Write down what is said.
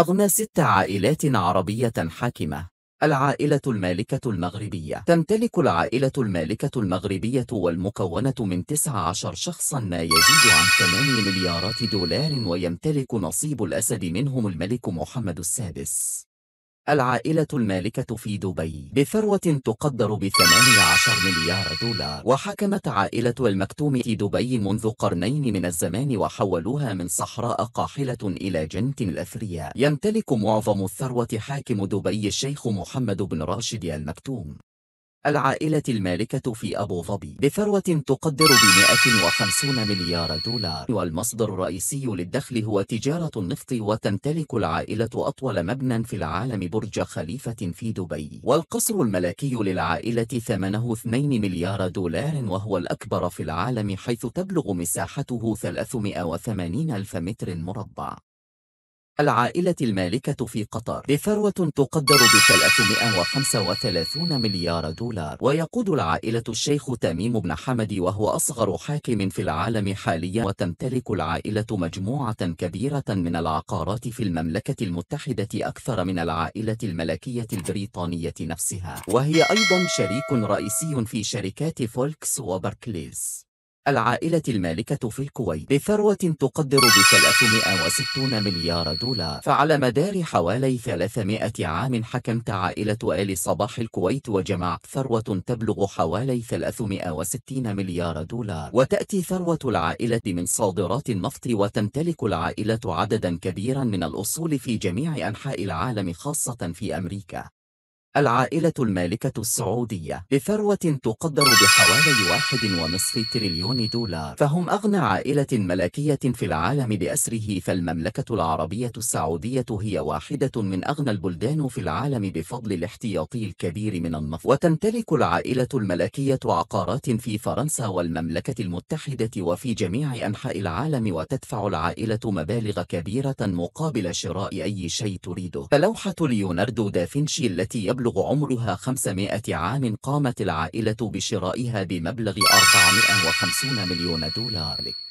أغنى 6 عائلات عربية حاكمة. العائلة المالكة المغربية. تمتلك العائلة المالكة المغربية والمكونة من 19 شخصاً ما يزيد عن 8 مليارات $، ويمتلك نصيب الأسد منهم الملك محمد السادس. العائلة المالكة في دبي بثروة تقدر ب 18 مليار $. وحكمت عائلة المكتوم في دبي منذ قرنين من الزمان، وحولوها من صحراء قاحلة إلى جنة الأثرياء. يمتلك معظم الثروة حاكم دبي الشيخ محمد بن راشد آل مكتوم. العائلة المالكة في أبو ظبي بثروة تقدر ب 150 مليار $، والمصدر الرئيسي للدخل هو تجارة النفط. وتمتلك العائلة أطول مبنى في العالم، برج خليفة في دبي، والقصر الملكي للعائلة ثمنه 2 مليار $، وهو الأكبر في العالم، حيث تبلغ مساحته 380,000 متر مربع. العائلة المالكة في قطر بثروة تقدر ب 335 مليار $، ويقود العائلة الشيخ تميم بن حمد، وهو أصغر حاكم في العالم حاليا. وتمتلك العائلة مجموعة كبيرة من العقارات في المملكة المتحدة، أكثر من العائلة الملكية البريطانية نفسها، وهي أيضا شريك رئيسي في شركات فولكس وبركليز. العائلة المالكة في الكويت بثروة تقدر ب 360 مليار $. فعلى مدار حوالي 300 عام حكمت عائلة آل صباح الكويت، وجمعت ثروة تبلغ حوالي 360 مليار $. وتأتي ثروة العائلة من صادرات النفط. وتمتلك العائلة عددا كبيرا من الأصول في جميع أنحاء العالم، خاصة في أمريكا. العائلة المالكة السعودية بثروة تقدر بحوالي 1.5 تريليون $، فهم أغنى عائلة ملكية في العالم بأسره. فالمملكة العربية السعودية هي واحدة من أغنى البلدان في العالم بفضل الاحتياطي الكبير من النفط. وتمتلك العائلة الملكية عقارات في فرنسا والمملكة المتحدة وفي جميع أنحاء العالم، وتدفع العائلة مبالغ كبيرة مقابل شراء أي شيء تريده. فلوحة ليوناردو دا فينشي التي يبلغ عمرها 500 عام، قامت العائلة بشرائها بمبلغ 450 مليون $.